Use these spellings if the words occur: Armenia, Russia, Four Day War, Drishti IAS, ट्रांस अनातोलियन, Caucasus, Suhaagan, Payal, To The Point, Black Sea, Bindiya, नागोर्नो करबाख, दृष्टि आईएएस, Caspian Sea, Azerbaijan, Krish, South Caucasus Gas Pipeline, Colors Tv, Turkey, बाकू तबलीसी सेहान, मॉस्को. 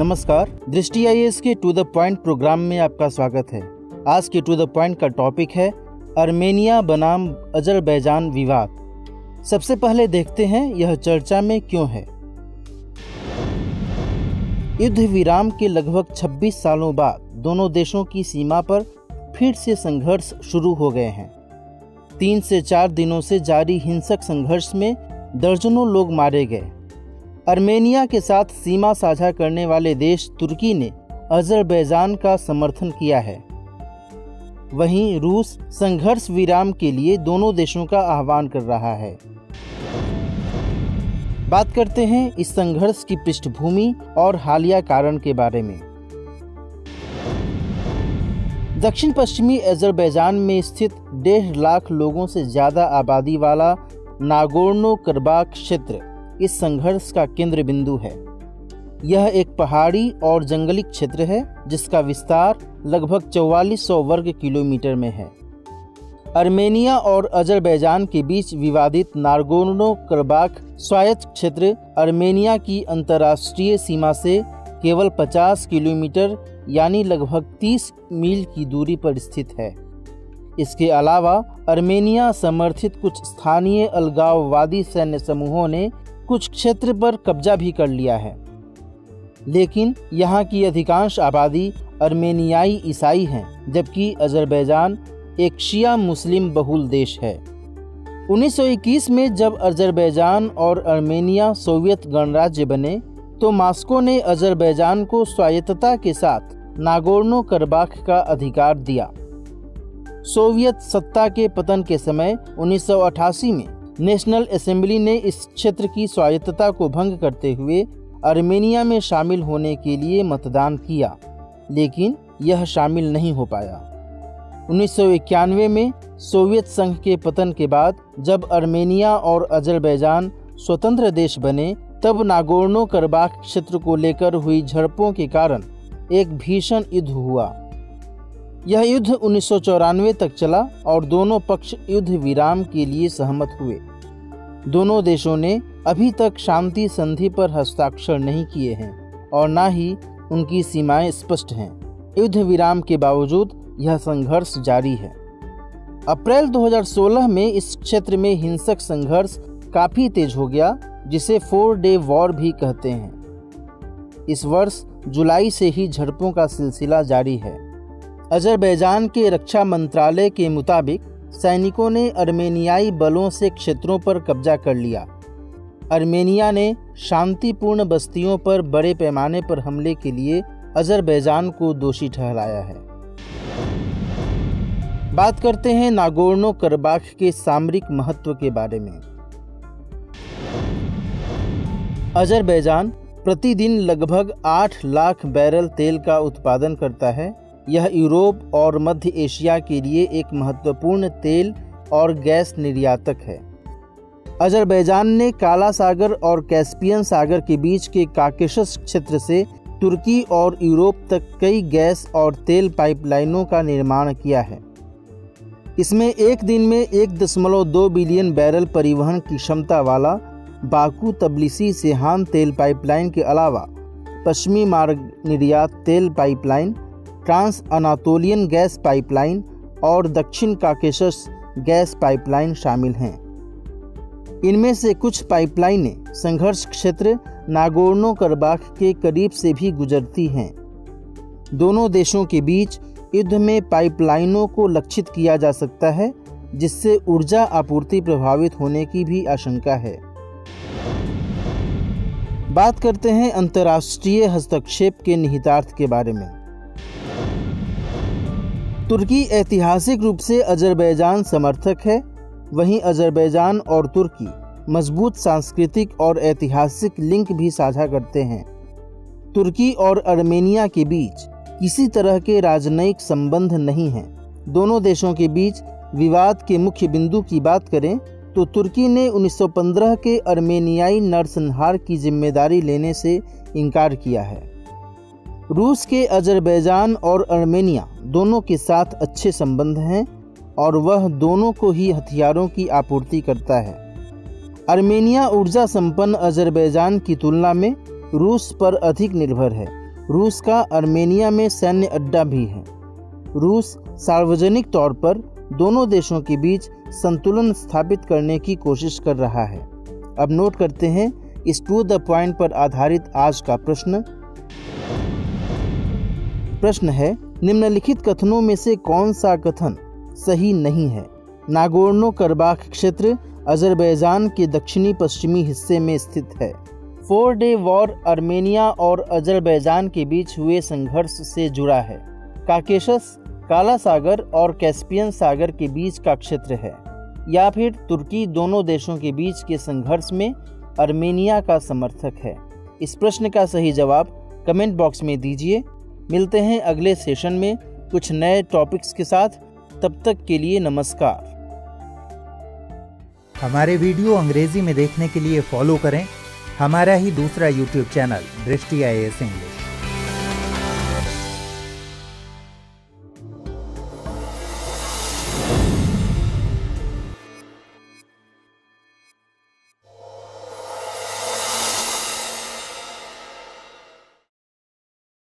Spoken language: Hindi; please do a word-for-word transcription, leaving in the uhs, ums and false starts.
नमस्कार, दृष्टि आईएएस के टू द पॉइंट प्रोग्राम में आपका स्वागत है। आज के टू द पॉइंट का टॉपिक है आर्मेनिया बनाम अजरबैजान विवाद। सबसे पहले देखते हैं यह चर्चा में क्यों है। युद्ध विराम के लगभग छब्बीस सालों बाद दोनों देशों की सीमा पर फिर से संघर्ष शुरू हो गए हैं। तीन से चार दिनों से जारी हिंसक संघर्ष में दर्जनों लोग मारे गए। आर्मेनिया के साथ सीमा साझा करने वाले देश तुर्की ने अजरबैजान का समर्थन किया है। वहीं रूस संघर्ष विराम के लिए दोनों देशों का आह्वान कर रहा है। बात करते हैं इस संघर्ष की पृष्ठभूमि और हालिया कारण के बारे में। दक्षिण पश्चिमी अजरबैजान में स्थित डेढ़ लाख लोगों से ज़्यादा आबादी वाला नागोर्नो करबाख क्षेत्र इस संघर्ष का केंद्र बिंदु है। यह एक पहाड़ी और जंगली क्षेत्र है जिसका विस्तार लगभग चौवालीस सौ वर्ग किलोमीटर में है। आर्मेनिया और अजरबैजान के बीच विवादित नागोर्नो करबाख स्वायत्त क्षेत्र आर्मेनिया की अंतर्राष्ट्रीय सीमा से केवल पचास किलोमीटर यानी लगभग तीस मील की दूरी पर स्थित है। इसके अलावा आर्मेनिया समर्थित कुछ स्थानीय अलगाववादी सैन्य समूहों ने कुछ क्षेत्र पर कब्जा भी कर लिया है, लेकिन यहाँ की अधिकांश आबादी आर्मेनियाई ईसाई हैं, जबकि अजरबैजान एक शिया मुस्लिम बहुल देश है। उन्नीस सौ इक्कीस में जब अजरबैजान और आर्मेनिया सोवियत गणराज्य बने तो मॉस्को ने अजरबैजान को स्वायत्तता के साथ नागोर्नो करबाख का अधिकार दिया। सोवियत सत्ता के पतन के समय उन्नीस सौ अठासी में नेशनल असेंबली ने इस क्षेत्र की स्वायत्तता को भंग करते हुए आर्मेनिया में शामिल होने के लिए मतदान किया, लेकिन यह शामिल नहीं हो पाया। उन्नीस सौ इक्यानवे में सोवियत संघ के पतन के बाद जब आर्मेनिया और अजरबैजान स्वतंत्र देश बने तब नागोर्नो करबाख क्षेत्र को लेकर हुई झड़पों के कारण एक भीषण युद्ध हुआ। यह युद्ध उन्नीस सौ चौरानवे तक चला और दोनों पक्ष युद्ध विराम के लिए सहमत हुए। दोनों देशों ने अभी तक शांति संधि पर हस्ताक्षर नहीं किए हैं और ना ही उनकी सीमाएं स्पष्ट हैं। युद्ध विराम के बावजूद यह संघर्ष जारी है। अप्रैल दो हज़ार सोलह में इस क्षेत्र में हिंसक संघर्ष काफ़ी तेज हो गया, जिसे फोर डे वॉर भी कहते हैं। इस वर्ष जुलाई से ही झड़पों का सिलसिला जारी है। अजरबैजान के रक्षा मंत्रालय के मुताबिक सैनिकों ने आर्मेनियाई बलों से क्षेत्रों पर कब्जा कर लिया। आर्मेनिया ने शांतिपूर्ण बस्तियों पर बड़े पैमाने पर हमले के लिए अजरबैजान को दोषी ठहराया है। बात करते हैं नागोर्नो करबाख के सामरिक महत्व के बारे में। अजरबैजान प्रतिदिन लगभग आठ लाख बैरल तेल का उत्पादन करता है। यह यूरोप और मध्य एशिया के लिए एक महत्वपूर्ण तेल और गैस निर्यातक है। अजरबैजान ने काला सागर और कैस्पियन सागर के बीच के काकेशस क्षेत्र से तुर्की और यूरोप तक कई गैस और तेल पाइपलाइनों का निर्माण किया है। इसमें एक दिन में एक दशमलव दो बिलियन बैरल परिवहन की क्षमता वाला बाकू तबलीसी सेहान तेल पाइपलाइन के अलावा पश्चिमी मार्ग निर्यात तेल pipeline, ट्रांस अनातोलियन gas pipeline और दक्षिण काकेशस गैस पाइपलाइन शामिल हैं। इनमें से कुछ पाइपलाइनें संघर्ष क्षेत्र नागोर्नो करबाख के करीब से भी गुजरती हैं। दोनों देशों के बीच युद्ध में पाइपलाइनों को लक्षित किया जा सकता है, जिससे ऊर्जा आपूर्ति प्रभावित होने की भी आशंका है। बात करते हैं अंतर्राष्ट्रीय हस्तक्षेप के निहितार्थ के बारे में। तुर्की ऐतिहासिक रूप से अजरबैजान समर्थक है। वहीं अजरबैजान और तुर्की मजबूत सांस्कृतिक और ऐतिहासिक लिंक भी साझा करते हैं। तुर्की और आर्मेनिया के बीच किसी तरह के राजनयिक संबंध नहीं हैं। दोनों देशों के बीच विवाद के मुख्य बिंदु की बात करें तो तुर्की ने उन्नीस सौ पंद्रह के आर्मेनियाई नरसंहार की जिम्मेदारी लेने से इनकार किया है। रूस के अजरबैजान और आर्मेनिया दोनों के साथ अच्छे संबंध हैं और वह दोनों को ही हथियारों की आपूर्ति करता है। आर्मेनिया ऊर्जा संपन्न अजरबैजान की तुलना में रूस पर अधिक निर्भर है, रूस का आर्मेनिया में सैन्य अड्डा भी है। रूस सार्वजनिक तौर पर दोनों देशों के बीच संतुलन स्थापित करने की कोशिश कर रहा है। अब नोट करते हैं इस टू द पॉइंट पर आधारित आज का प्रश्न। प्रश्न है, निम्नलिखित कथनों में से कौन सा कथन सही नहीं है? नागोर्नो करबाख क्षेत्र अजरबैजान के दक्षिणी पश्चिमी हिस्से में स्थित है। फोर डे वॉर आर्मेनिया और अजरबैजान के बीच हुए संघर्ष से जुड़ा है। काकेशस काला सागर और कैस्पियन सागर के बीच का क्षेत्र है। या फिर तुर्की दोनों देशों के बीच के संघर्ष में आर्मेनिया का समर्थक है। इस प्रश्न का सही जवाब कमेंट बॉक्स में दीजिए। मिलते हैं अगले सेशन में कुछ नए टॉपिक्स के साथ। तब तक के लिए नमस्कार। हमारे वीडियो अंग्रेजी में देखने के लिए फॉलो करें हमारा ही दूसरा यूट्यूब चैनल दृष्टि आई ए एस।